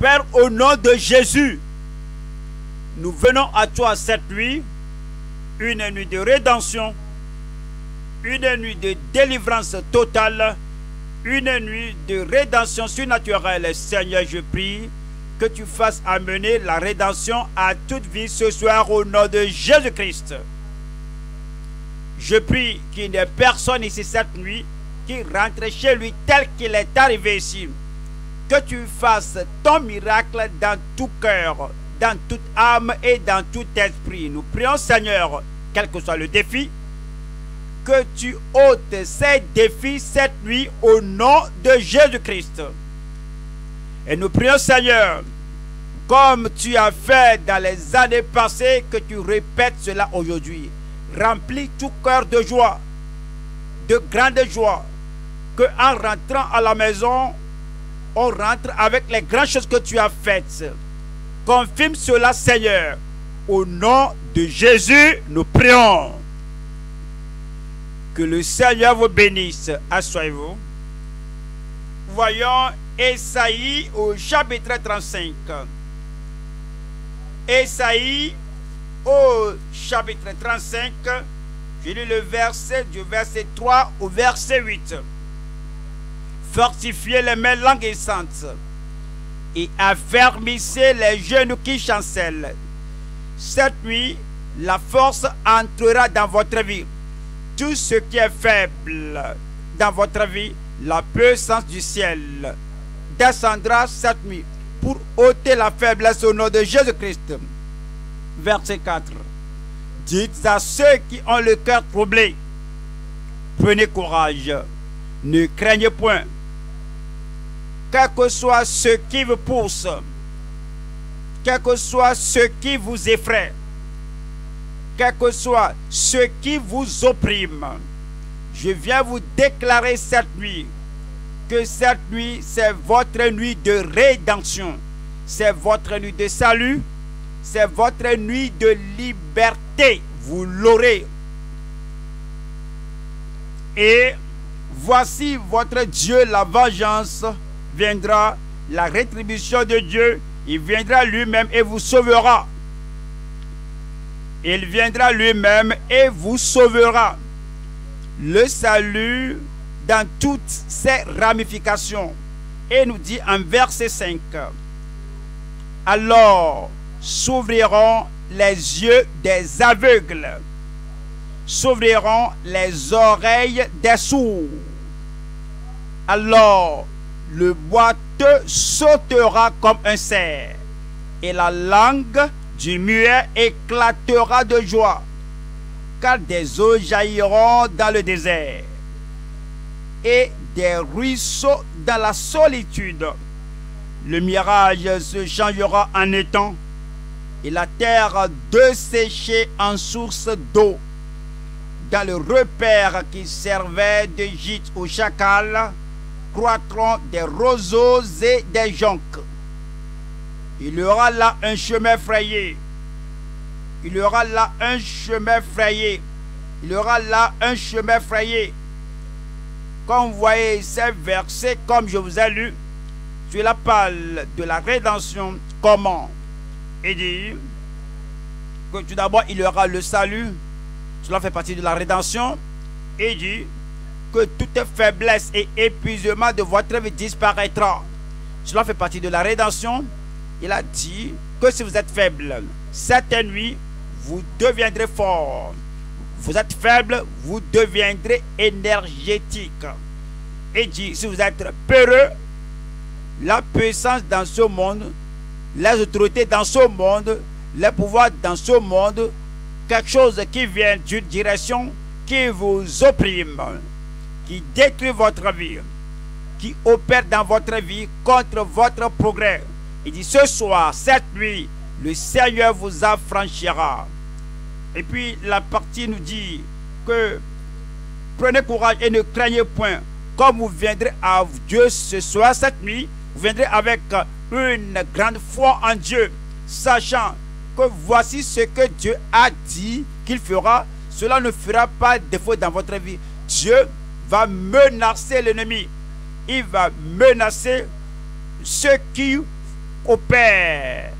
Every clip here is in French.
Père, au nom de Jésus, nous venons à toi cette nuit, une nuit de rédemption, une nuit de délivrance totale, une nuit de rédemption surnaturelle. Seigneur, je prie que tu fasses amener la rédemption à toute vie ce soir au nom de Jésus-Christ. Je prie qu'il n'y ait personne ici cette nuit qui rentre chez lui tel qu'il est arrivé ici. Que tu fasses ton miracle dans tout cœur, dans toute âme et dans tout esprit. Nous prions, Seigneur, quel que soit le défi, que tu ôtes ces défis cette nuit au nom de Jésus-Christ. Et nous prions, Seigneur, comme tu as fait dans les années passées, que tu répètes cela aujourd'hui. Remplis tout cœur de joie, de grande joie, que en rentrant à la maison, on rentre avec les grandes choses que tu as faites. Confirme cela, Seigneur. Au nom de Jésus, nous prions. Que le Seigneur vous bénisse. Asseyez-vous. Voyons Esaïe au chapitre 35. Esaïe au chapitre 35. Je lis le verset du verset 3 au verset 8. Fortifiez les mains languissantes et affermissez les genoux qui chancellent. Cette nuit, la force entrera dans votre vie. Tout ce qui est faible dans votre vie, la puissance du ciel descendra cette nuit pour ôter la faiblesse au nom de Jésus-Christ. Verset 4. Dites à ceux qui ont le cœur troublé, prenez courage, ne craignez point, quel que soit ce qui vous pousse, quel que soit ce qui vous effraie, quel que soit ce qui vous opprime, je viens vous déclarer cette nuit que cette nuit, c'est votre nuit de rédemption, c'est votre nuit de salut, c'est votre nuit de liberté. Vous l'aurez. Et voici votre Dieu, la vengeance viendra, la rétribution de Dieu, il viendra lui-même et vous sauvera. Il viendra lui-même et vous sauvera. Le salut dans toutes ses ramifications. Et nous dit en verset 5, alors s'ouvriront les yeux des aveugles, s'ouvriront les oreilles des sourds. Alors le boiteux sautera comme un cerf, et la langue du muet éclatera de joie, car des eaux jailliront dans le désert, et des ruisseaux dans la solitude. Le mirage se changera en étang, et la terre desséchée en source d'eau. Dans le repère qui servait de gîte aux chacals, croîtront des roseaux et des jonques. Il y aura là un chemin frayé. Il y aura là un chemin frayé. Il y aura là un chemin frayé. Quand vous voyez ces versets, comme je vous ai lu, cela parle de la rédemption. Comment? Il dit que tout d'abord, il y aura le salut. Cela fait partie de la rédemption. Il dit que toute faiblesse et épuisement de votre vie disparaîtra. Cela fait partie de la rédemption. Il a dit que si vous êtes faible, cette nuit, vous deviendrez fort. Vous êtes faible, vous deviendrez énergétique. Et dit, si vous êtes peureux, la puissance dans ce monde, les autorités dans ce monde, les pouvoirs dans ce monde, quelque chose qui vient d'une direction qui vous opprime, qui détruit votre vie, qui opère dans votre vie contre votre progrès. Il dit, ce soir, cette nuit, le Seigneur vous affranchira. Et puis la partie nous dit que prenez courage et ne craignez point. Comme vous viendrez à Dieu ce soir, cette nuit, vous viendrez avec une grande foi en Dieu, sachant que voici ce que Dieu a dit qu'il fera. Cela ne fera pas défaut dans votre vie. Dieu va menacer l'ennemi. Il va menacer ceux qui opèrent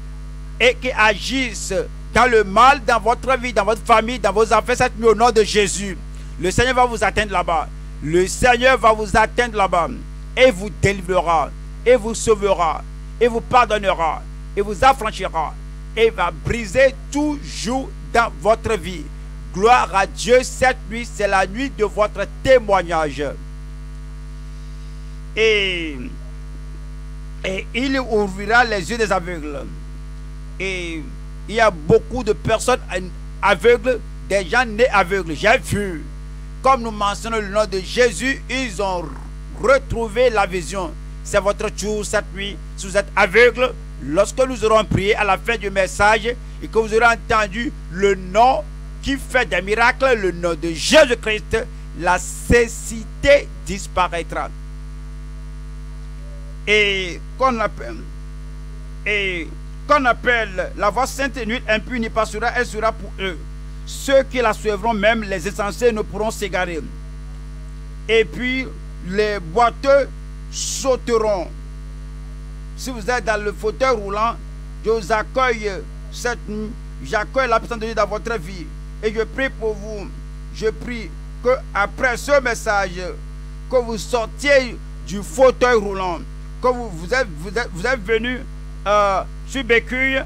et qui agissent dans le mal, dans votre vie, dans votre famille, dans vos affaires, cette nuit au nom de Jésus. Le Seigneur va vous atteindre là-bas. Le Seigneur va vous atteindre là-bas et vous délivrera, et vous sauvera, et vous pardonnera, et vous affranchira, et va briser tout joug dans votre vie. Gloire à Dieu, cette nuit, c'est la nuit de votre témoignage. Et il ouvrira les yeux des aveugles. Et il y a beaucoup de personnes aveugles, des gens nés aveugles. J'ai vu, comme nous mentionnons le nom de Jésus, ils ont retrouvé la vision. C'est votre jour cette nuit. Si vous êtes aveugle, lorsque nous aurons prié à la fin du message et que vous aurez entendu le nom qui fait des miracles, le nom de Jésus-Christ, la cécité disparaîtra. Et qu'on appelle la voix sainte nuit impure n'y passera, elle sera pour eux. Ceux qui la suivront, même les insensés, ne pourront s'égarer. Et puis, les boiteux sauteront. Si vous êtes dans le fauteuil roulant, je vous accueille cette nuit. J'accueille la puissance de Dieu dans votre vie. Et je prie pour vous. Je prie qu'après ce message, que vous sortiez du fauteuil roulant. Que vous êtes venu sur béquille,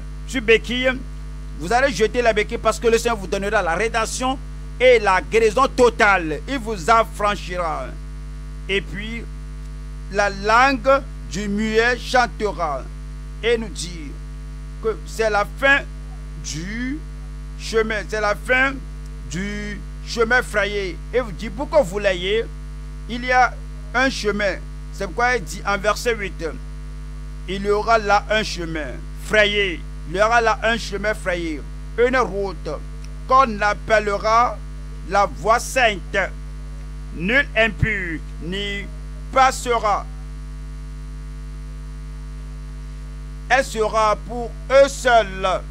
vous allez jeter la béquille parce que le Seigneur vous donnera la rédemption et la guérison totale. Il vous affranchira. Et puis, la langue du muet chantera et nous dit que c'est la fin du chemin. C'est la fin du chemin frayé. Et vous dit, pour que vous l'ayez, il y a un chemin. C'est pourquoi il dit en verset 8, il y aura là un chemin frayé, il y aura là un chemin frayé, une route qu'on appellera la voie sainte. Nul impur n'y passera. Elle sera pour eux seuls.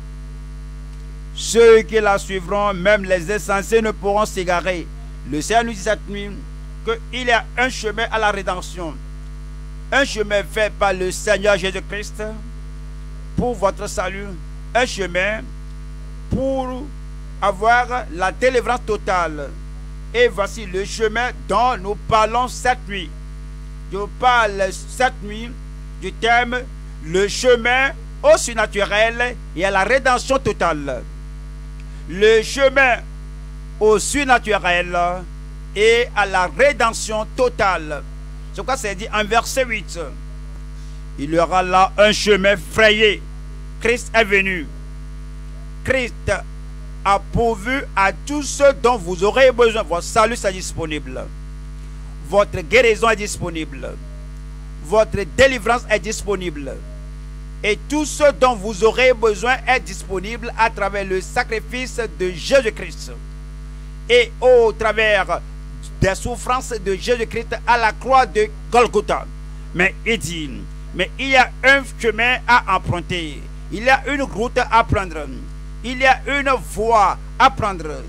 Ceux qui la suivront, même les insensés, ne pourront s'égarer. Le Seigneur nous dit cette nuit qu'il y a un chemin à la rédemption. Un chemin fait par le Seigneur Jésus-Christ pour votre salut. Un chemin pour avoir la délivrance totale. Et voici le chemin dont nous parlons cette nuit. Je parle cette nuit du thème le chemin au surnaturel et à la rédemption totale. Le chemin au surnaturel et à la rédemption totale. C'est pourquoi c'est dit en verset 8. Il y aura là un chemin frayé. Christ est venu. Christ a pourvu à tout ce dont vous aurez besoin. Votre salut est disponible. Votre guérison est disponible. Votre délivrance est disponible. Et tout ce dont vous aurez besoin est disponible à travers le sacrifice de Jésus-Christ. Et au travers des souffrances de Jésus-Christ à la croix de Golgotha. Mais il dit, mais il y a un chemin à emprunter. Il y a une route à prendre. Il y a une voie à prendre.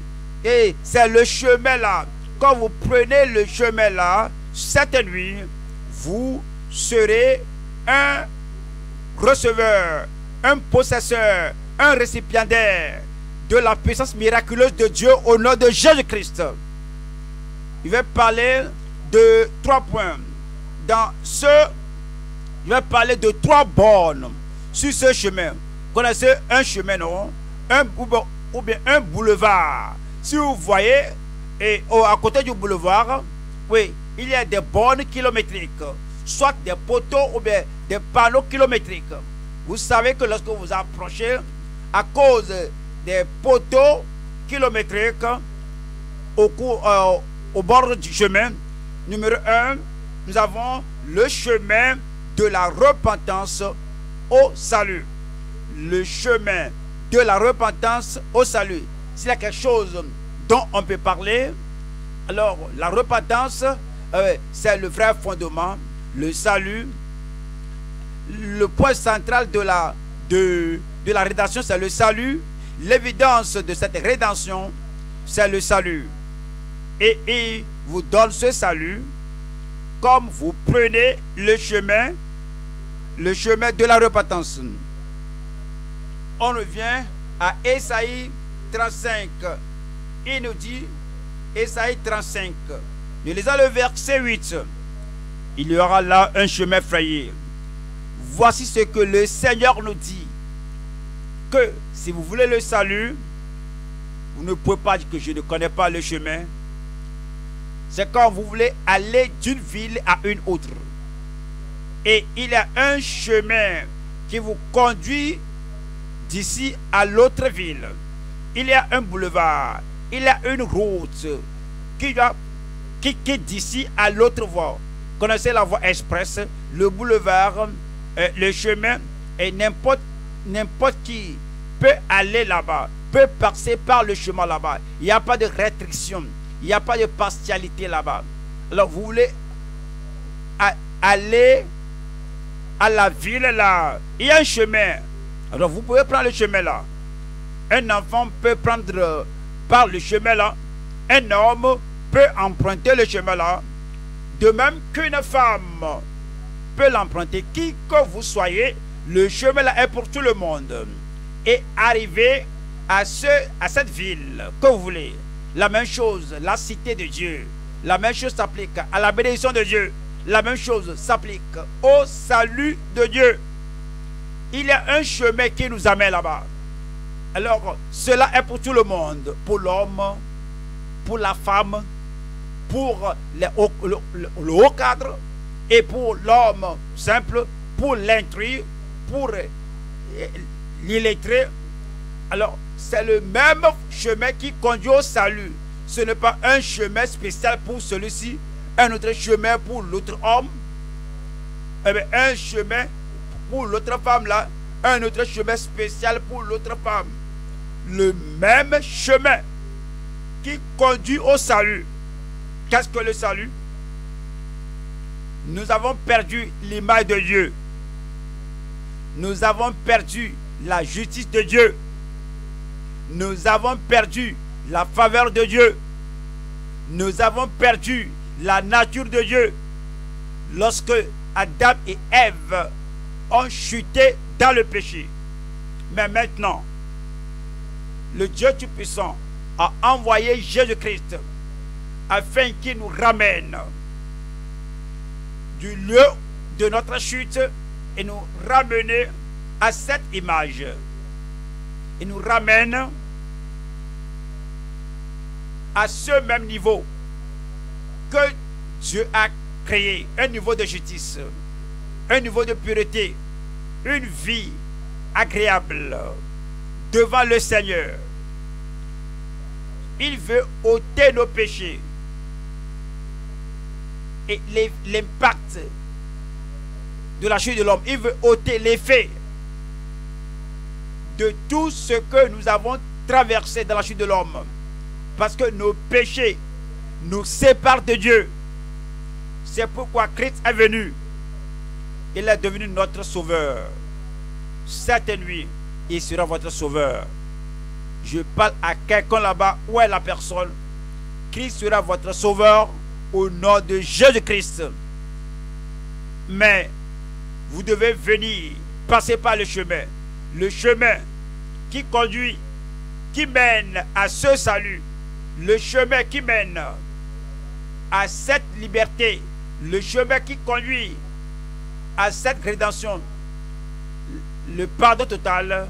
Et c'est le chemin là. Quand vous prenez le chemin là, cette nuit, vous serez un receveur, un possesseur, un récipiendaire de la puissance miraculeuse de Dieu au nom de Jésus-Christ. Il va parler de 3 points. Il va parler de 3 bornes sur ce chemin. Vous connaissez un chemin, non? Ou bien un boulevard. Si vous voyez, à côté du boulevard, oui, il y a des bornes kilométriques, soit des poteaux ou bien des panneaux kilométriques. Vous savez que lorsque vous approchez, à cause des poteaux kilométriques au bord du chemin, numéro 1, nous avons le chemin de la repentance au salut. Le chemin de la repentance au salut. S'il y a quelque chose dont on peut parler, alors la repentance, c'est le vrai fondement, le salut. Le point central de la rédemption, c'est le salut. L'évidence de cette rédemption, c'est le salut. Et il vous donne ce salut comme vous prenez le chemin le chemin de la repentance. On revient à Ésaïe 35. Il nous dit, Ésaïe 35, nous lisons le verset 8. Il y aura là un chemin frayé. Voici ce que le Seigneur nous dit. Que si vous voulez le salut, vous ne pouvez pas dire que je ne connais pas le chemin. C'est quand vous voulez aller d'une ville à une autre. Et il y a un chemin qui vous conduit d'ici à l'autre ville. Il y a un boulevard, il y a une route qui quitte d'ici à l'autre voie. Connaissez la voie express, le boulevard, le chemin, et n'importe qui peut aller là-bas, peut passer par le chemin là-bas. Il n'y a pas de restriction, il n'y a pas de partialité là-bas. Alors vous voulez aller à la ville là, il y a un chemin. Alors vous pouvez prendre le chemin là. Un enfant peut prendre par le chemin là. Un homme peut emprunter le chemin là. De même qu'une femme peut l'emprunter. Qui que vous soyez, le chemin là est pour tout le monde. Et arriver à cette ville que vous voulez. La même chose, la cité de Dieu. La même chose s'applique à la bénédiction de Dieu. La même chose s'applique au salut de Dieu. Il y a un chemin qui nous amène là-bas. Alors, cela est pour tout le monde. Pour l'homme, pour la femme, pour le haut cadre, et pour l'homme simple, pour l'intrus, pour l'illettré. Alors, c'est le même chemin qui conduit au salut. Ce n'est pas un chemin spécial pour celui-ci, un autre chemin pour l'autre homme, un chemin pour l'autre femme là, un autre chemin spécial pour l'autre femme. Le même chemin qui conduit au salut. Qu'est-ce que le salut? Nous avons perdu l'image de Dieu. Nous avons perdu la justice de Dieu. Nous avons perdu la faveur de Dieu. Nous avons perdu la nature de Dieu. Lorsque Adam et Ève ont chuté dans le péché. Mais maintenant, le Dieu Tout-Puissant a envoyé Jésus-Christ afin qu'il nous ramène du lieu de notre chute et nous ramène à cette image. Il nous ramène à ce même niveau que Dieu a créé, un niveau de justice, un niveau de pureté, une vie agréable devant le Seigneur. Il veut ôter nos péchés et l'impact de la chute de l'homme. Il veut ôter l'effet de tout ce que nous avons traversé dans la chute de l'homme, parce que nos péchés nous séparent de Dieu. C'est pourquoi Christ est venu. Il est devenu notre sauveur. Cette nuit, il sera votre sauveur. Je parle à quelqu'un là-bas. Où est la personne? Christ sera votre sauveur au nom de Jésus-Christ. Mais vous devez venir, passer par le chemin. Le chemin qui conduit, qui mène à ce salut. Le chemin qui mène à cette liberté. Le chemin qui conduit à cette rédemption, le pardon total,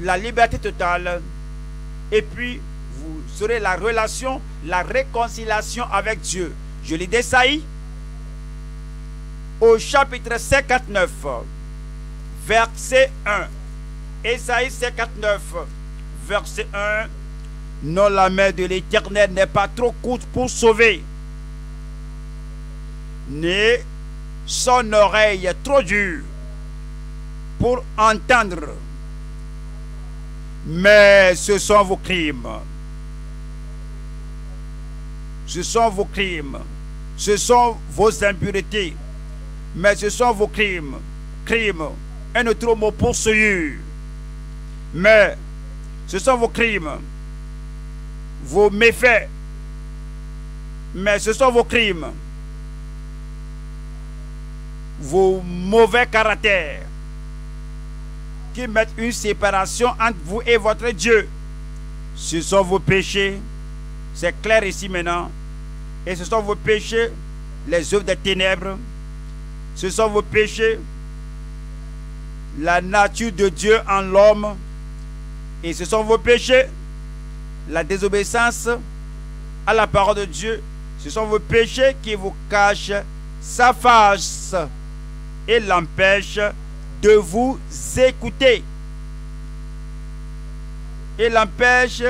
la liberté totale, et puis vous aurez la relation, la réconciliation avec Dieu. Je lis d'Ésaïe au chapitre 59, verset 1. Ésaïe 59, verset 1. Non, la main de l'Éternel n'est pas trop courte pour sauver, ni son oreille est trop dure pour entendre. Mais ce sont vos crimes. Ce sont vos crimes. Ce sont vos impuretés. Mais ce sont vos crimes. Crimes. Un autre mot pour souillure. Mais ce sont vos crimes. Vos méfaits. Mais ce sont vos crimes. vos mauvais caractères qui mettent une séparation entre vous et votre Dieu. Ce sont vos péchés, c'est clair ici maintenant, et ce sont vos péchés, les œuvres des ténèbres, ce sont vos péchés, la nature de Dieu en l'homme, et ce sont vos péchés, la désobéissance à la parole de Dieu, ce sont vos péchés qui vous cachent sa face et l'empêchent de vous écouter. Et l'empêche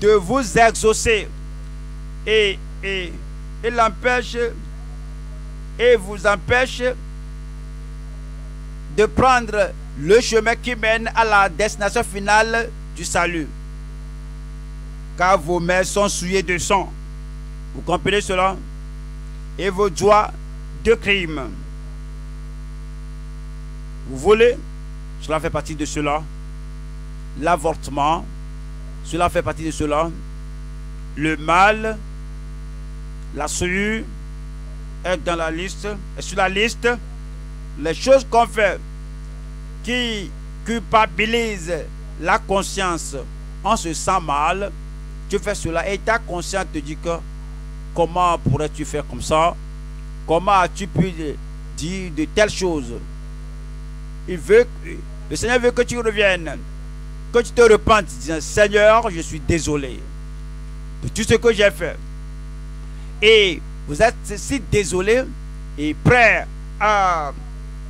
de vous exaucer. Et l'empêche et vous empêche de prendre le chemin qui mène à la destination finale du salut. Car vos mains sont souillées de sang. Vous comprenez cela? Et vos doigts de crime. Vous volez, cela fait partie de cela. L'avortement, cela fait partie de cela. Le mal, la souillure est dans la liste, est sur la liste. Les choses qu'on fait qui culpabilisent la conscience, on se sent mal. Tu fais cela et ta conscience te dit que comment pourrais-tu faire comme ça? Comment as-tu pu dire de telles choses? Il veut, le Seigneur veut que tu reviennes, que tu te repentes, disant Seigneur, je suis désolé de tout ce que j'ai fait. Et vous êtes si désolé et prêt à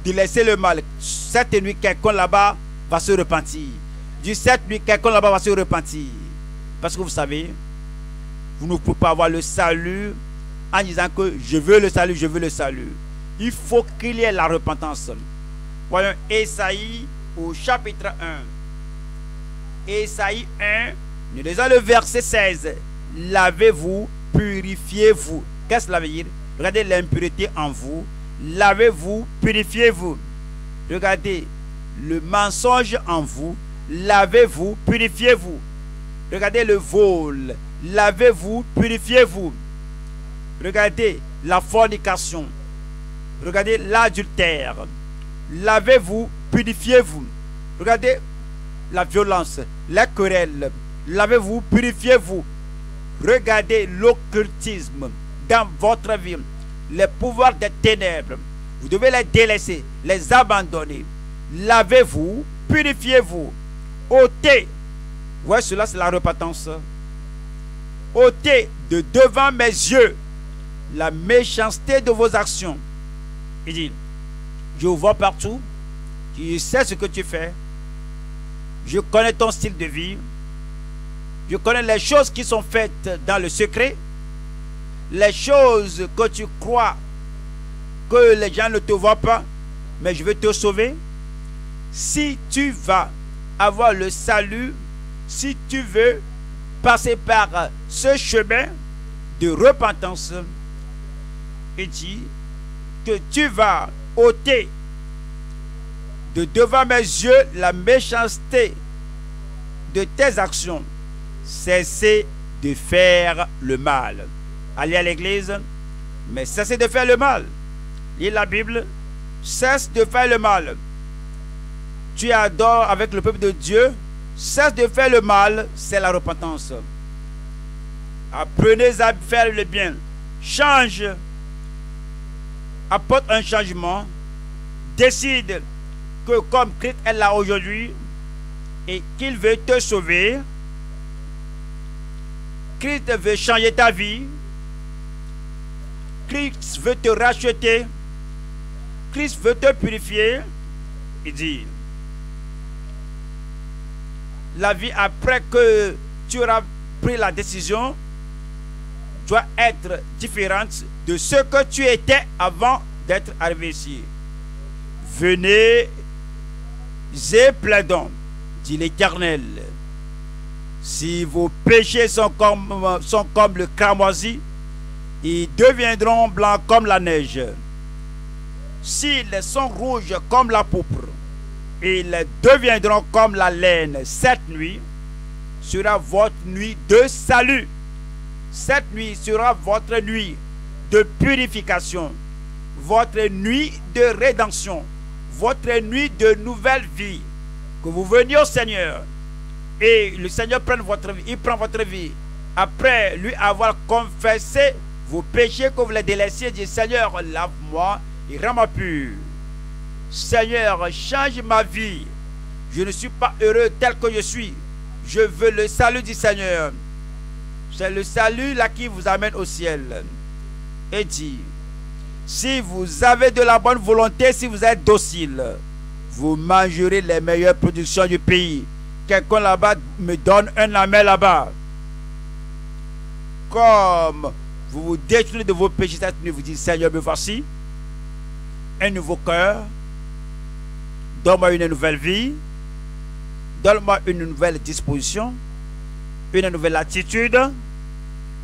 délaisser le mal. Cette nuit, quelqu'un là-bas va se repentir. Cette nuit, quelqu'un là-bas va se repentir. Parce que vous savez, vous ne pouvez pas avoir le salut en disant que je veux le salut, je veux le salut. Il faut qu'il y ait la repentance. Voyons Esaïe au chapitre 1. Esaïe 1, nous lisons le verset 16. Lavez-vous, purifiez-vous. Qu'est-ce que cela veut dire? Regardez l'impureté en vous. Lavez-vous, purifiez-vous. Regardez le mensonge en vous. Lavez-vous, purifiez-vous. Regardez le vol. Lavez-vous, purifiez-vous. Regardez la fornication. Regardez l'adultère. Lavez-vous, purifiez-vous. Regardez la violence, la querelle. Lavez-vous, purifiez-vous. Regardez l'occultisme dans votre vie. Les pouvoirs des ténèbres, vous devez les délaisser, les abandonner. Lavez-vous, purifiez-vous. Ôtez. Ouais, cela c'est la repentance. Ôtez de devant mes yeux la méchanceté de vos actions. Il dit, je vois partout, je sais ce que tu fais, je connais ton style de vie, je connais les choses qui sont faites dans le secret, les choses que tu crois que les gens ne te voient pas, mais je vais te sauver. Si tu vas avoir le salut, si tu veux passer par ce chemin de repentance, il dit que tu vas ôter de devant mes yeux la méchanceté de tes actions. Cessez de faire le mal. Allez à l'église, mais cessez de faire le mal. Lis la Bible, cesse de faire le mal. Tu adores avec le peuple de Dieu, cesse de faire le mal, c'est la repentance. Apprenez à faire le bien. Change. Apporte un changement. Décide que comme Christ est là aujourd'hui et qu'il veut te sauver, Christ veut changer ta vie, Christ veut te racheter, Christ veut te purifier. Il dit, la vie après que tu auras pris la décision doit être différente de ce que tu étais avant d'être arrivé ici. Venez et plaidons, dit l'Éternel. Si vos péchés sont comme le cramoisi, ils deviendront blancs comme la neige. S'ils sont rouges comme la pourpre, ils deviendront comme la laine. Cette nuit sera votre nuit de salut. Cette nuit sera votre nuit de purification. votre nuit de rédemption, votre nuit de nouvelle vie, que vous veniez au Seigneur et le Seigneur prenne votre vie, il prend votre vie. Après lui avoir confessé vos péchés que vous les délaissez, dit Seigneur, lave-moi et rends-moi pur. Seigneur, change ma vie. Je ne suis pas heureux tel que je suis. Je veux le salut du Seigneur. C'est le salut là qui vous amène au ciel. Et dit, si vous avez de la bonne volonté, si vous êtes docile, vous mangerez les meilleures productions du pays. Quelqu'un là-bas me donne un amen là-bas. Comme vous vous détournez de vos péchés cette nuit, vous dites, Seigneur, me voici, un nouveau cœur, donne-moi une nouvelle vie, donne-moi une nouvelle disposition, une nouvelle attitude,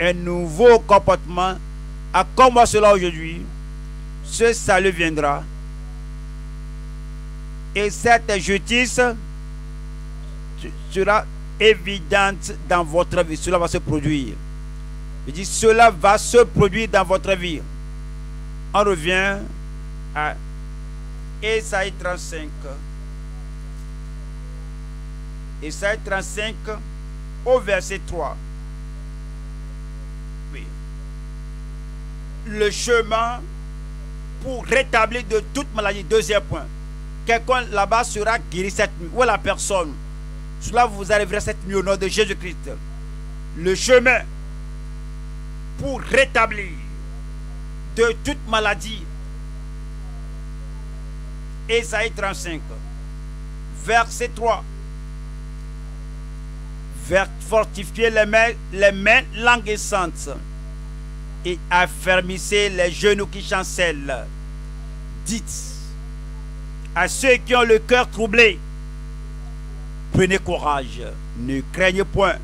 un nouveau comportement. À moi cela aujourd'hui, ce salut viendra. Et cette justice sera évidente dans votre vie. Cela va se produire. Je dis, cela va se produire dans votre vie. On revient à Ésaïe 35. Ésaïe 35 au verset 3. Oui. Le chemin pour rétablir de toute maladie. Deuxième point. Quelqu'un là-bas sera guéri cette nuit. Où est la personne? Cela vous arrivera cette nuit au nom de Jésus-Christ. Le chemin pour rétablir de toute maladie. Ésaïe 35, verset 3. Fortifiez les mains languissantes et affermissez les genoux qui chancellent. Dites à ceux qui ont le cœur troublé, prenez courage, ne craignez point.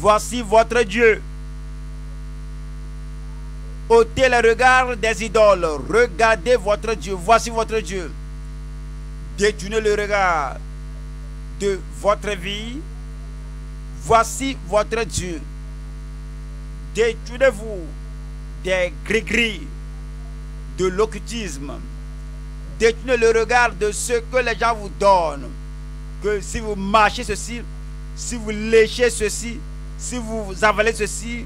Voici votre Dieu. Ôtez les regards des idoles. Regardez votre Dieu. Voici votre Dieu. Détournez le regard de votre vie. Voici votre Dieu. Détournez-vous des gris-gris, de l'occultisme. Détournez le regard de ce que les gens vous donnent. Que si vous mâchez ceci, si vous léchez ceci, si vous avalez ceci,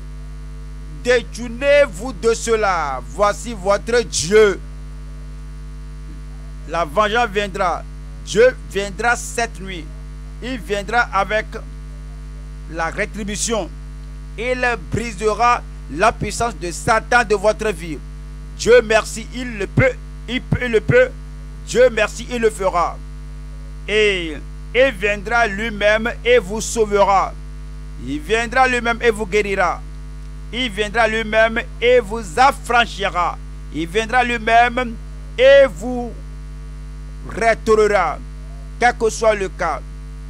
détournez-vous de cela. Voici votre Dieu. La vengeance viendra. Dieu viendra cette nuit. Il viendra avec la rétribution. Il brisera la puissance de Satan de votre vie. Dieu merci, il le peut. Il le peut. Dieu merci, il le fera. Et il viendra lui-même et vous sauvera. Il viendra lui-même et vous guérira. Il viendra lui-même et vous affranchira. Il viendra lui-même et vous restaurera. Quel que soit le cas,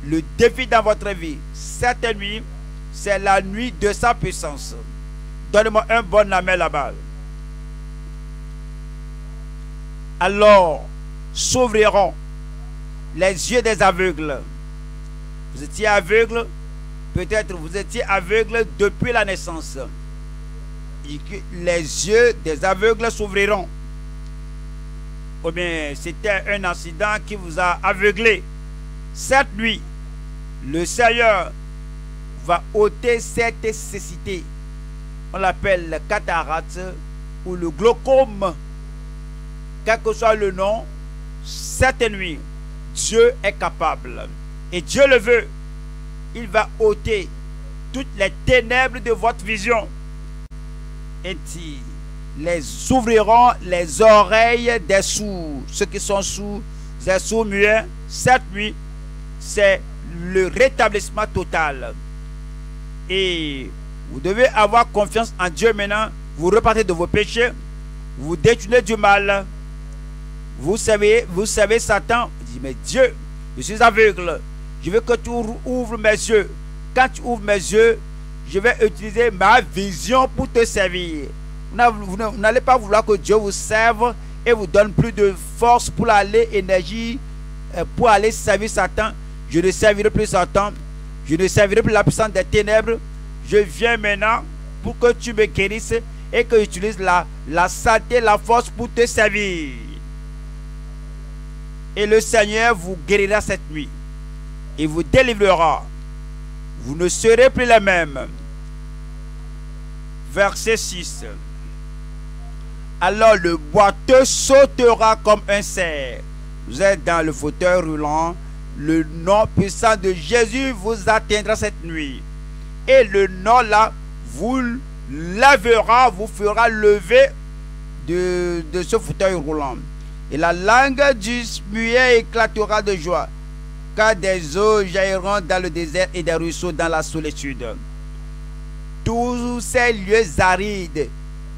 le défi dans votre vie, cette nuit, c'est la nuit de sa puissance. Donne-moi un bon amen là-bas. Alors s'ouvriront les yeux des aveugles. Vous étiez aveugles, peut-être vous étiez aveugles depuis la naissance. Et que les yeux des aveugles s'ouvriront. Ou bien c'était un accident qui vous a aveuglé. Cette nuit, le Seigneur va ôter cette cécité. On l'appelle le cataracte ou le glaucome. Quel que soit le nom, cette nuit, Dieu est capable. Et Dieu le veut. Il va ôter toutes les ténèbres de votre vision. Et les ouvriront les oreilles des sourds. Ceux qui sont sourds, les sourds muets, cette nuit, c'est le rétablissement total. Et vous devez avoir confiance en Dieu maintenant. Vous repartez de vos péchés. Vous détournez du mal. Vous savez Satan. Vous dites, mais Dieu, je suis aveugle. Je veux que tu ouvres mes yeux. Quand tu ouvres mes yeux, je vais utiliser ma vision pour te servir. Vous n'allez pas vouloir que Dieu vous serve et vous donne plus de force pour aller, énergie, pour aller servir Satan. Je ne servirai plus Satan. Je ne servirai plus la puissance des ténèbres. Je viens maintenant pour que tu me guérisses et que utilise la saleté, la force pour te servir. Et le Seigneur vous guérira cette nuit. Il vous délivrera. Vous ne serez plus les mêmes. Verset 6. Alors le boiteux sautera comme un cerf. Vous êtes dans le fauteuil roulant. Le nom puissant de Jésus vous atteindra cette nuit. Et le nom là vous lèvera, vous fera lever de ce fauteuil roulant. Et la langue du muet éclatera de joie, car des eaux jailliront dans le désert et des ruisseaux dans la solitude. Tous ces lieux arides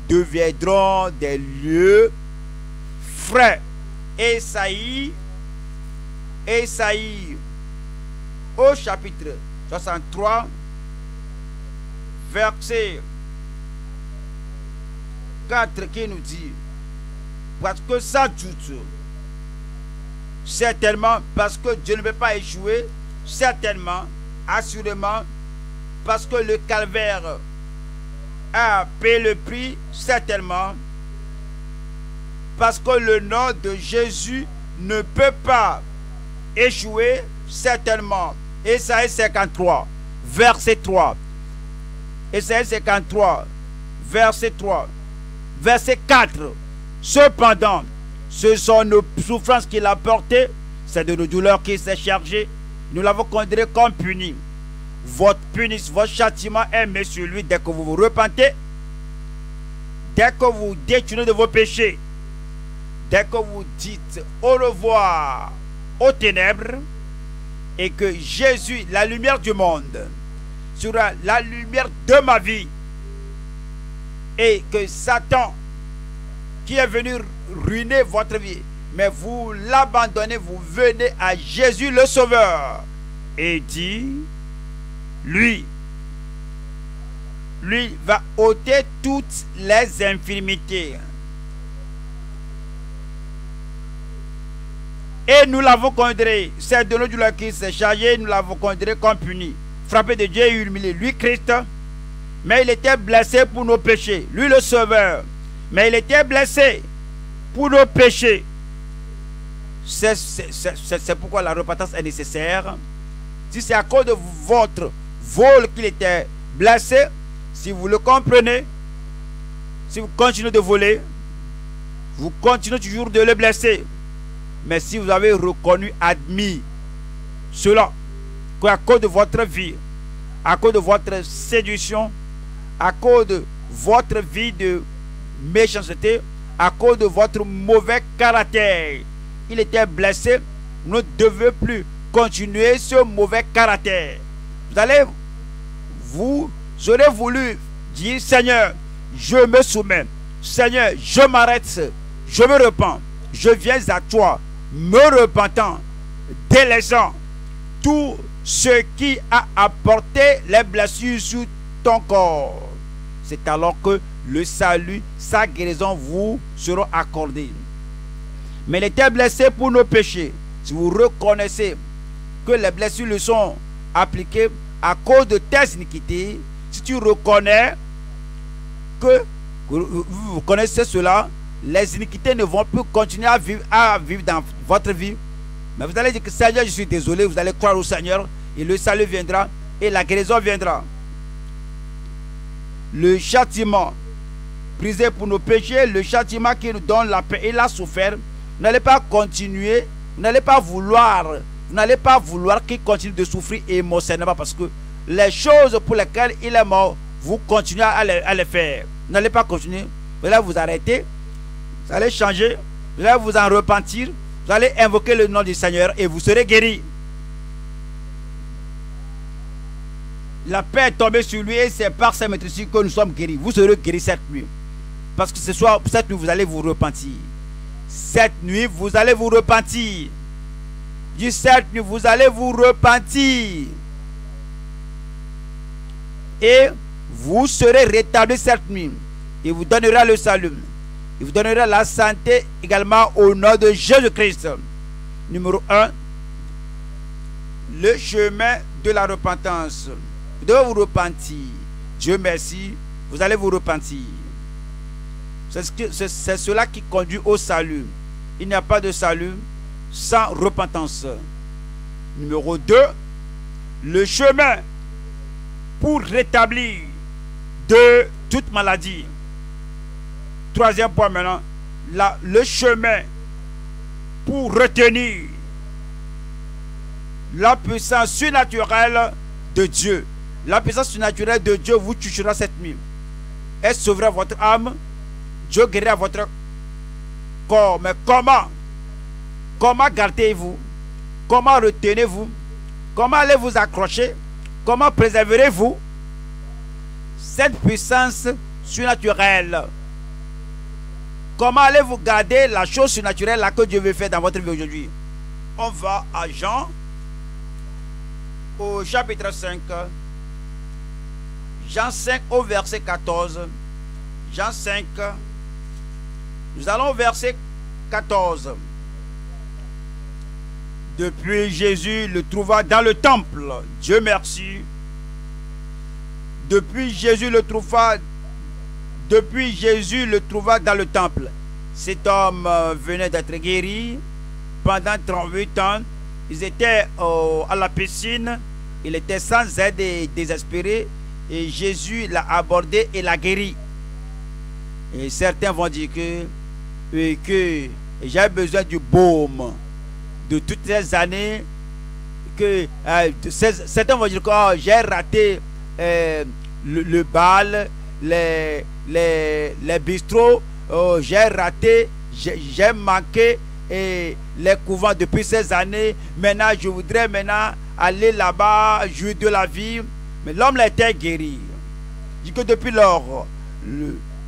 deviendront des lieux frais. Ésaïe au chapitre 63, verset 4, qui nous dit: parce que sans doute, certainement, parce que Dieu ne peut pas échouer, certainement, assurément, parce que le calvaire a payé le prix, certainement, parce que le nom de Jésus ne peut pas échouer, certainement. Ésaïe 53, verset 3. Ésaïe 53, verset 3. Verset 4. Cependant, ce sont nos souffrances qu'il a portées, c'est de nos douleurs qu'il s'est chargé. Nous l'avons considéré comme puni. Votre châtiment est mis sur lui dès que vous vous repentez, dès que vous vous détournez de vos péchés, dès que vous dites au revoir aux ténèbres et que Jésus, la lumière du monde, sera la lumière de ma vie, et que Satan qui est venu ruiner votre vie, mais vous l'abandonnez, vous venez à Jésus le Sauveur et dit: lui va ôter toutes les infirmités. Et nous l'avons condamné, c'est de nos douleurs qui s'est chargé, nous l'avons condamné comme puni, frappé de Dieu et humilié. Lui, Christ, mais il était blessé pour nos péchés. Lui, le Sauveur, mais il était blessé pour nos péchés. C'est pourquoi la repentance est nécessaire. Si c'est à cause de votre vol qu'il était blessé, si vous le comprenez, si vous continuez de voler, vous continuez toujours de le blesser. Mais si vous avez reconnu, admis cela, qu'à cause de votre vie, à cause de votre séduction, à cause de votre vie de méchanceté, à cause de votre mauvais caractère, il était blessé, vous ne devez plus continuer ce mauvais caractère. Vous aurez voulu dire: Seigneur, je me soumets, Seigneur, je m'arrête, je me repens, je viens à toi, me repentant, délaissant tout ce qui a apporté les blessures sur ton corps. C'est alors que le salut, sa guérison vous seront accordés. Mais il était blessé pour nos péchés. Si vous reconnaissez que les blessures lui sont appliquées à cause de tes iniquités, si tu reconnais que vous connaissez cela, les iniquités ne vont plus continuer à vivre dans votre vie. Mais vous allez dire que Seigneur, je suis désolé, vous allez croire au Seigneur et le salut viendra et la guérison viendra. Le châtiment brisé pour nos péchés, le châtiment qui nous donne la paix, il a souffert. Vous n'allez pas continuer, vous n'allez pas vouloir, qu'il continue de souffrir émotionnellement, parce que les choses pour lesquelles il est mort, vous continuez à les faire. Vous n'allez pas continuer, vous allez vous arrêter, vous allez changer, vous allez vous en repentir, vous allez invoquer le nom du Seigneur et vous serez guéri. La paix est tombée sur lui et c'est par sa maîtrise que nous sommes guéris. Vous serez guéris cette nuit. Parce que ce soir, cette nuit, vous allez vous repentir. Cette nuit, vous allez vous repentir. Dis cette nuit, vous allez vous repentir. Et vous serez rétablis cette nuit. Il vous donnera le salut. Il vous donnera la santé également au nom de Jésus-Christ. Numéro 1. Le chemin de la repentance. Vous devez vous repentir. Dieu merci, vous allez vous repentir. C'est cela qui conduit au salut. Il n'y a pas de salut sans repentance. Numéro 2, le chemin pour rétablir de toute maladie. Troisième point maintenant, le chemin pour retenir la puissance surnaturelle de Dieu. La puissance surnaturelle de Dieu vous touchera cette nuit. Elle sauvera votre âme. Dieu guérira votre corps. Mais comment? Comment gardez-vous? Comment retenez-vous? Comment allez-vous accrocher? Comment préserverez-vous cette puissance surnaturelle? Comment allez-vous garder la chose surnaturelle là que Dieu veut faire dans votre vie aujourd'hui? On va à Jean au chapitre 5. Jean 5 au verset 14. Jean 5. Nous allons au verset 14. Depuis, Jésus le trouva dans le temple. Dieu merci. Depuis Jésus le trouva dans le temple. Cet homme venait d'être guéri. Pendant 38 ans, ils étaient à la piscine. Il était sans aide et désespéré. Et Jésus l'a abordé et l'a guéri. Et certains vont dire que j'ai besoin du baume de toutes ces années. Certains vont dire que oh, j'ai raté le bal, les bistrots, j'ai raté, j'ai manqué et les couvents depuis ces années. Maintenant, je voudrais aller là-bas, jouer de la vie. Mais l'homme était guéri. Il dit que depuis lors,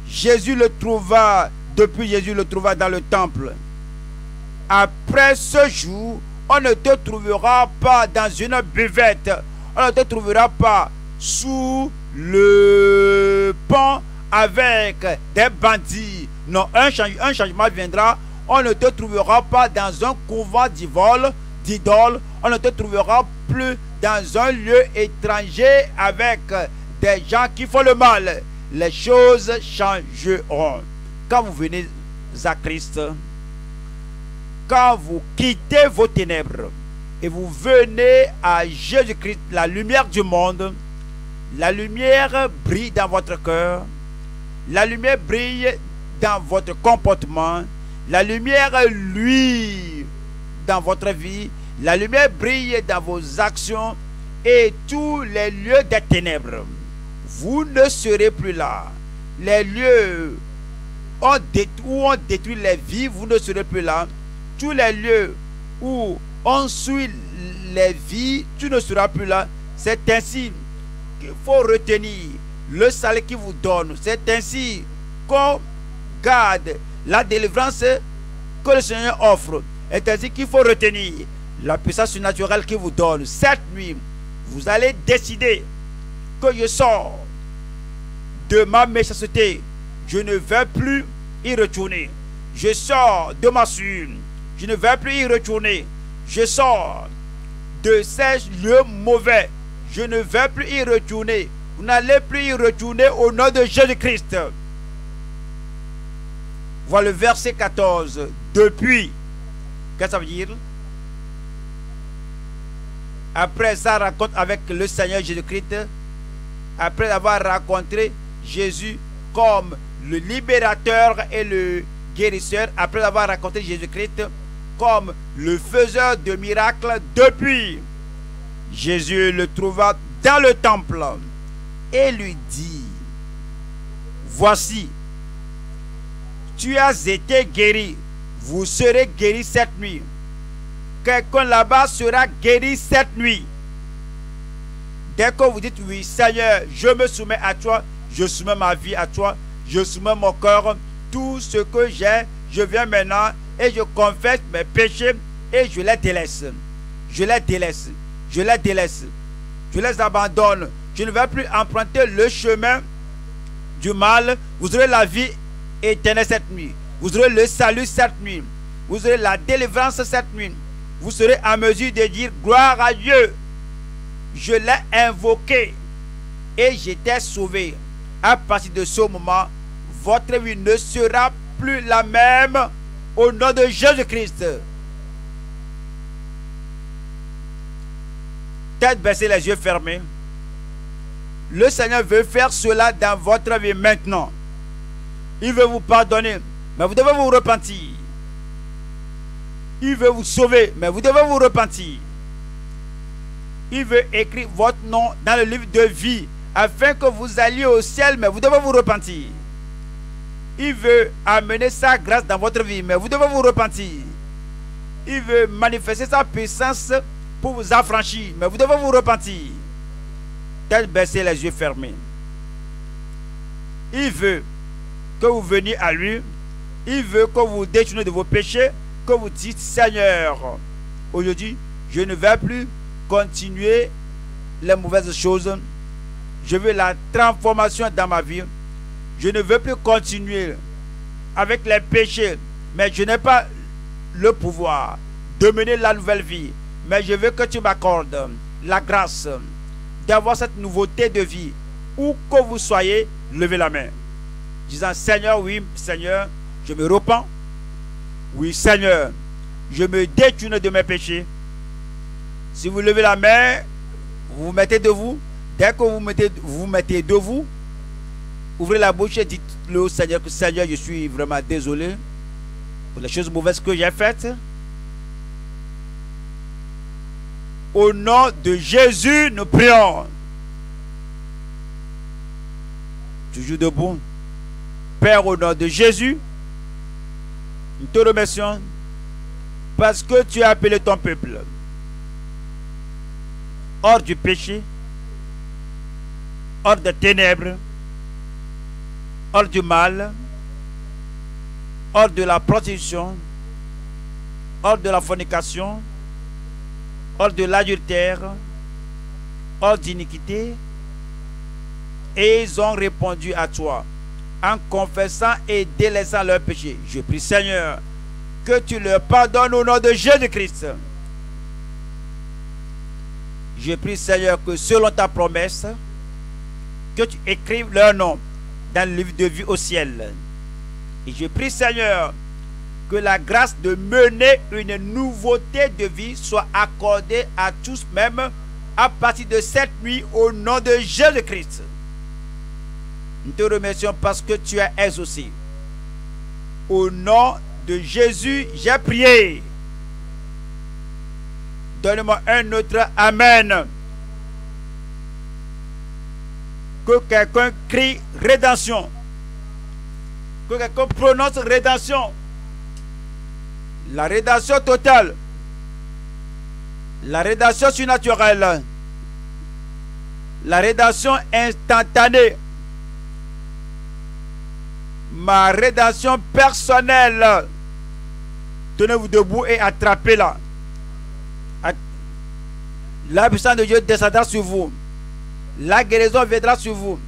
Jésus le trouva dans le temple. Après ce jour, on ne te trouvera pas dans une buvette. On ne te trouvera pas sous le pont avec des bandits. Non, un changement viendra. On ne te trouvera pas dans un couvent d'idoles. On ne te trouvera plus dans un lieu étranger avec des gens qui font le mal. Les choses changeront. Quand vous venez à Christ, quand vous quittez vos ténèbres et vous venez à Jésus-Christ, la lumière du monde, la lumière brille dans votre cœur, la lumière brille dans votre comportement, la lumière luit dans votre vie, la lumière brille dans vos actions et tous les lieux des ténèbres. Vous ne serez plus là. Les lieux où on détruit les vies, vous ne serez plus là. Tous les lieux où on suit les vies, tu ne seras plus là. C'est ainsi qu'il faut retenir le salut qu'il vous donne. C'est ainsi qu'on garde la délivrance que le Seigneur offre. C'est ainsi qu'il faut retenir la puissance surnaturelle qu'il vous donne. Cette nuit, vous allez décider que je sors de ma méchanceté. Je ne vais plus y retourner. Je sors de ma suie. Je ne vais plus y retourner. Je sors de ces lieux mauvais. Je ne vais plus y retourner. Vous n'allez plus y retourner au nom de Jésus-Christ. Voilà le verset 14. Depuis. Qu'est-ce que ça veut dire? Après sa rencontre avec le Seigneur Jésus-Christ, après avoir rencontré Jésus comme le libérateur et le guérisseur, après avoir rencontré Jésus-Christ comme le faiseur de miracles, depuis, Jésus le trouva dans le temple et lui dit, voici, tu as été guéri, vous serez guéri cette nuit. Quelqu'un là-bas sera guéri cette nuit. Dès que vous dites, oui, Seigneur, je me soumets à toi, je soumets ma vie à toi, je soumets mon cœur, tout ce que j'ai, je viens maintenant et je confesse mes péchés et je les délaisse. Je les délaisse. Je les délaisse. Je les abandonne. Je ne vais plus emprunter le chemin du mal. Vous aurez la vie éternelle cette nuit. Vous aurez le salut cette nuit. Vous aurez la délivrance cette nuit. Vous serez en mesure de dire gloire à Dieu. Je l'ai invoqué et j'étais sauvé. À partir de ce moment, votre vie ne sera plus la même au nom de Jésus-Christ. Tête baissée, les yeux fermés. Le Seigneur veut faire cela dans votre vie maintenant. Il veut vous pardonner, mais vous devez vous repentir. Il veut vous sauver, mais vous devez vous repentir. Il veut écrire votre nom dans le livre de vie afin que vous alliez au ciel, mais vous devez vous repentir. Il veut amener sa grâce dans votre vie, mais vous devez vous repentir. Il veut manifester sa puissance pour vous affranchir, mais vous devez vous repentir. Tête baissée, les yeux fermés. Il veut que vous veniez à lui. Il veut que vous détourniez de vos péchés, que vous dites: Seigneur, aujourd'hui, je ne vais plus continuer les mauvaises choses. Je veux la transformation dans ma vie. Je ne veux plus continuer avec les péchés, mais je n'ai pas le pouvoir de mener la nouvelle vie. Mais je veux que tu m'accordes la grâce d'avoir cette nouveauté de vie. Où que vous soyez, levez la main, disant: Seigneur, oui, Seigneur, je me repens. Oui, Seigneur, je me détourne de mes péchés. Si vous levez la main, vous vous mettez de vous. Dès que vous mettez de vous, ouvrez la bouche et dites-le au Seigneur que: Seigneur, je suis vraiment désolé pour les choses mauvaises que j'ai faites. Au nom de Jésus, nous prions. Toujours debout. Père, au nom de Jésus, nous te remercions parce que tu as appelé ton peuple hors du péché, hors des ténèbres, hors du mal, hors de la prostitution, hors de la fornication, hors de l'adultère, hors d'iniquité. Et ils ont répondu à toi en confessant et délaissant leurs péchés. Je prie, Seigneur, que tu leur pardonnes au nom de Jésus-Christ. Je prie, Seigneur, que selon ta promesse, que tu écrives leur nom dans le livre de vie au ciel. Et je prie, Seigneur, que la grâce de mener une nouveauté de vie soit accordée à tous, même à partir de cette nuit, au nom de Jésus-Christ. Nous te remercions parce que tu as exaucé. Au nom de Jésus, j'ai prié. Donne-moi un autre amen. Que quelqu'un crie rédemption. Que quelqu'un prononce rédemption. La rédemption totale, la rédemption surnaturelle, la rédemption instantanée, ma rédemption personnelle. Tenez-vous debout et attrapez-la. La puissance de Dieu descendra sur vous. La guérison viendra sur vous.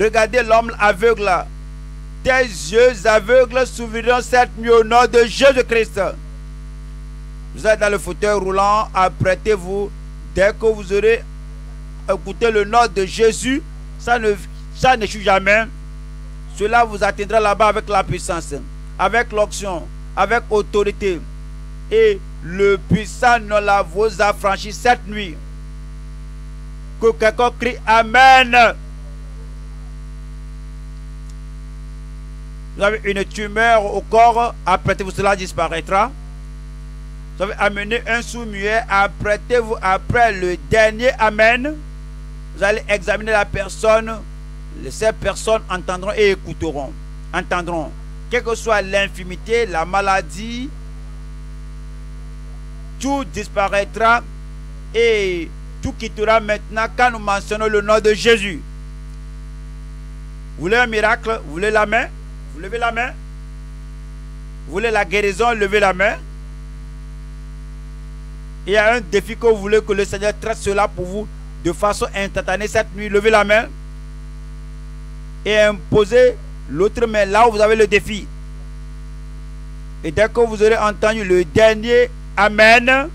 Regardez l'homme aveugle. Tes yeux aveugles s'ouvriront cette nuit au nom de Jésus-Christ. Vous êtes dans le fauteuil roulant, apprêtez-vous. Dès que vous aurez écouté le nom de Jésus, ça n'échoue jamais. Cela vous atteindra là-bas avec la puissance, avec l'onction, avec autorité. Et le puissant nom là vous affranchit cette nuit. Que quelqu'un crie amen. Vous avez une tumeur au corps, apprêtez-vous, cela disparaîtra. Vous avez amené un sourd-muet, apprêtez-vous après le dernier amen. Vous allez examiner la personne. Ces personnes entendront et écouteront. Entendront. Quelle que soit l'infirmité, la maladie, tout disparaîtra et tout quittera maintenant quand nous mentionnons le nom de Jésus. Vous voulez un miracle? Vous voulez la main? Vous levez la main. Vous voulez la guérison? Levez la main. Il y a un défi que vous voulez que le Seigneur traite cela pour vous de façon instantanée cette nuit. Levez la main et imposez l'autre main là où vous avez le défi. Et dès que vous aurez entendu le dernier amen,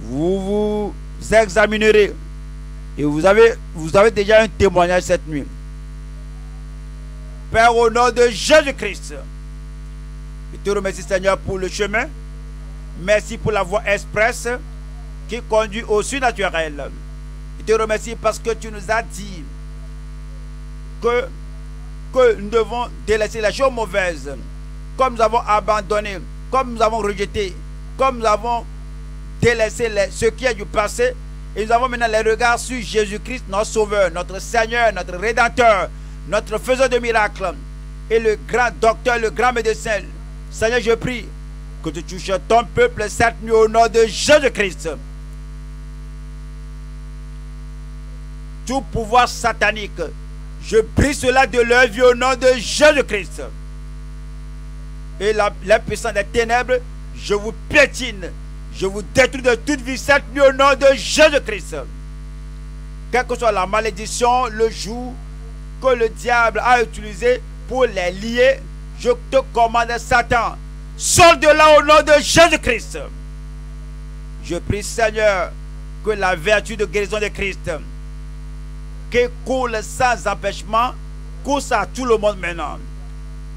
vous vous examinerez. Et vous avez déjà un témoignage cette nuit. Père, au nom de Jésus-Christ. Je te remercie, Seigneur, pour le chemin. Merci pour la voie express qui conduit au surnaturel. Je te remercie parce que tu nous as dit que nous devons délaisser les choses mauvaises, comme nous avons abandonné, comme nous avons rejeté, comme nous avons délaissé ce qui est du passé. Et nous avons maintenant les regards sur Jésus-Christ, notre Sauveur, notre Seigneur, notre Rédempteur, notre faiseur de miracles, et le grand docteur, le grand médecin. Seigneur, je prie que tu touches ton peuple cette nuit au nom de Jésus-Christ. Tout pouvoir satanique, je brise cela de leur vie au nom de Jésus-Christ. Et la puissance des ténèbres, je vous piétine, je vous détruis de toute vie cette nuit au nom de Jésus-Christ. Quelle que soit la malédiction, le joug que le diable a utilisé pour les lier, je te commande, Satan, sors de là au nom de Jésus-Christ. Je prie, Seigneur, que la vertu de guérison de Christ, qui coule sans empêchement, course à tout le monde maintenant,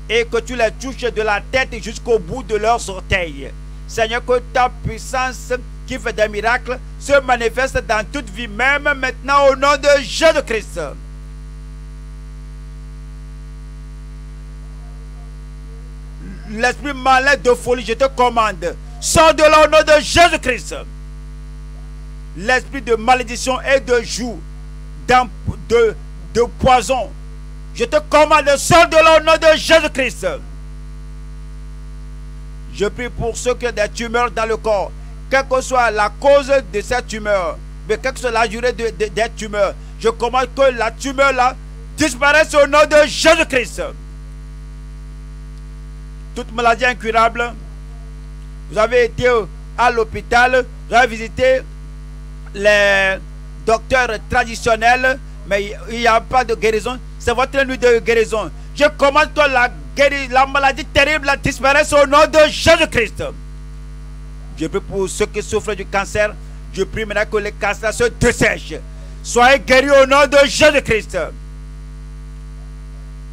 et que tu les touches de la tête jusqu'au bout de leurs orteils. Seigneur, que ta puissance qui fait des miracles se manifeste dans toute vie, même maintenant au nom de Jésus-Christ. L'esprit malin de folie, je te commande, sors de là au nom de Jésus-Christ. L'esprit de malédiction et de joug, de poison, je te commande, sors de là au nom de Jésus-Christ. Je prie pour ceux qui ont des tumeurs dans le corps, quelle que soit la cause de cette tumeur, mais quelle que soit la durée des tumeurs, je commande que la tumeur là disparaisse au nom de Jésus-Christ. Toute maladie incurable, vous avez été à l'hôpital, vous avez visité les docteurs traditionnels, mais il n'y a pas de guérison. C'est votre nuit de guérison. Je commande que la maladie terrible disparaisse au nom de Jésus-Christ. Je prie pour ceux qui souffrent du cancer. Je prie maintenant que le cancer se dessèche. Soyez guéris au nom de Jésus-Christ.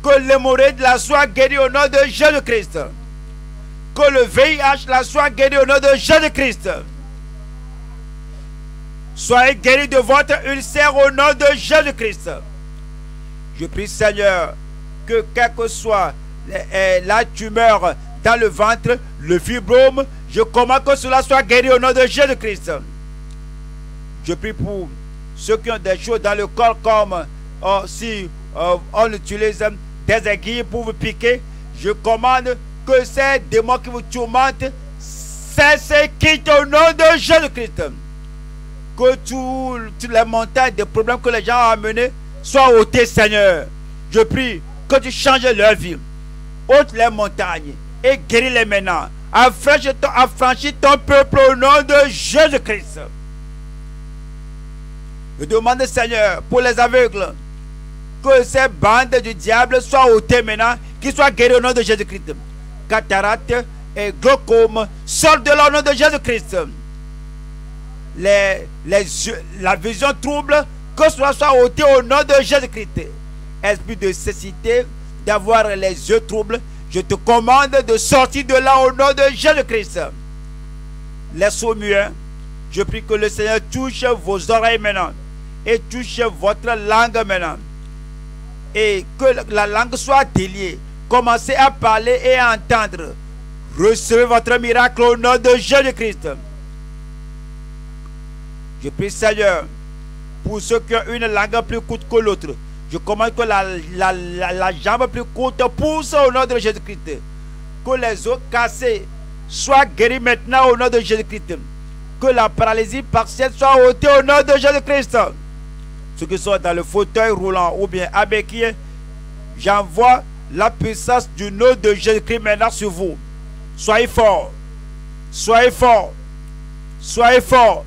Que l'hémorroïde la soit guérie au nom de Jésus-Christ. Que le VIH la soit guérie au nom de Jésus-Christ. Soyez guéris de votre ulcère au nom de Jésus-Christ. Je prie, Seigneur, que quelle que soit la tumeur dans le ventre, le fibrome, je commande que cela soit guéri au nom de Jésus-Christ. Je prie pour ceux qui ont des choses dans le corps, comme si on utilise des aiguilles pour vous piquer. Je commande que ces démons qui vous tourmentent cessent et quittent au nom de Jésus-Christ. Que toutes les montagnes des problèmes que les gens ont amenés soient ôtées, Seigneur. Je prie que tu changes leur vie. Ôte les montagnes et guéris-les maintenant. Affranchis ton peuple au nom de Jésus-Christ. Je demande, Seigneur, pour les aveugles, que ces bandes du diable soient ôtées maintenant, qu'ils soient guéris au nom de Jésus-Christ. Cataracte et glaucome, sors de là au nom de Jésus-Christ. La vision trouble, que cela soit ôté au nom de Jésus-Christ. Esprit de cécité, d'avoir les yeux troubles, je te commande de sortir de là au nom de Jésus-Christ. Les sourds muets, je prie que le Seigneur touche vos oreilles maintenant et touche votre langue maintenant, et que la langue soit déliée. Commencez à parler et à entendre. Recevez votre miracle au nom de Jésus-Christ. Je prie, Seigneur, pour ceux qui ont une langue plus courte que l'autre, je commande que la jambe plus courte pousse au nom de Jésus-Christ. Que les os cassés soient guéris maintenant au nom de Jésus-Christ. Que la paralysie partielle soit ôtée au nom de Jésus-Christ. Ceux qui sont dans le fauteuil roulant ou bien abéquillés, j'envoie la puissance du nom de Jésus-Christ maintenant sur vous. Soyez forts, soyez forts, soyez forts.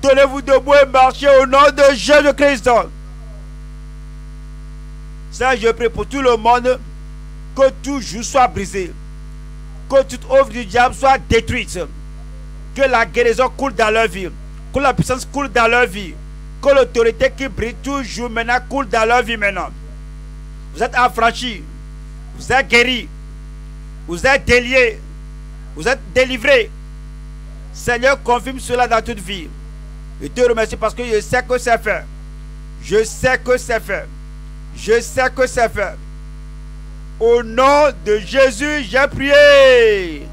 Tenez-vous debout et marchez au nom de Jésus-Christ. Ça, je prie pour tout le monde, que tout joug soit brisé, que toute œuvre du diable soit détruite, que la guérison coule dans leur vie, que la puissance coule dans leur vie, que l'autorité qui brille toujours maintenant coule dans leur vie maintenant. vous êtes affranchis, vous êtes guéris, vous êtes déliés, vous êtes délivrés. Seigneur, confirme cela dans toute vie. Je te remercie parce que je sais que c'est fait. Je sais que c'est fait. Je sais que c'est fait. Au nom de Jésus, j'ai prié.